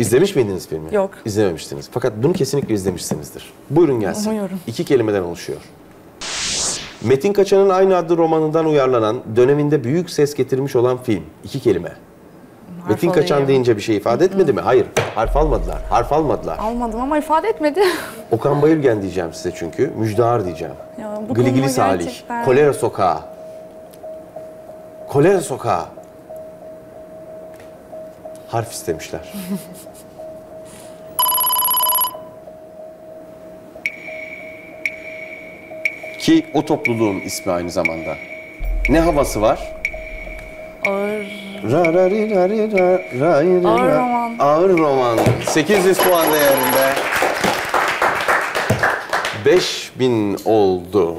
İzlemiş miydiniz filmi? Yok. İzlememiştiniz. Fakat bunu kesinlikle izlemişsinizdir. Buyurun gelsin. Umuyorum. İki kelimeden oluşuyor. Metin Kaçan'ın aynı adlı romanından uyarlanan, döneminde büyük ses getirmiş olan film. İki kelime. Harf Metin alayım. Kaçan deyince bir şey ifade etmedi mi? Hayır. Harf almadılar. Harf almadılar. Almadım ama ifade etmedi. Okan Bayülgen diyeceğim size çünkü. Müjdar diyeceğim. Ya, bu Gıligili Salih. Gerçekten. Kolera Sokağı. Kolera Sokağı. Harf istemişler. Ki o topluluğun ismi aynı zamanda. Ne havası var? Ağır. Ağır roman. Ağır roman. 800 puan değerinde. 5000 oldu.